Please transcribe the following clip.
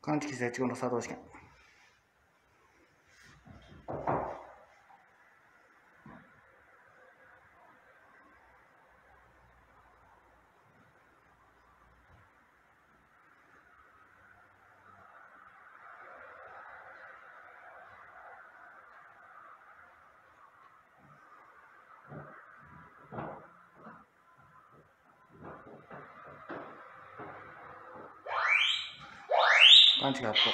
関知奇数越後の佐藤試験。勘違い発砲。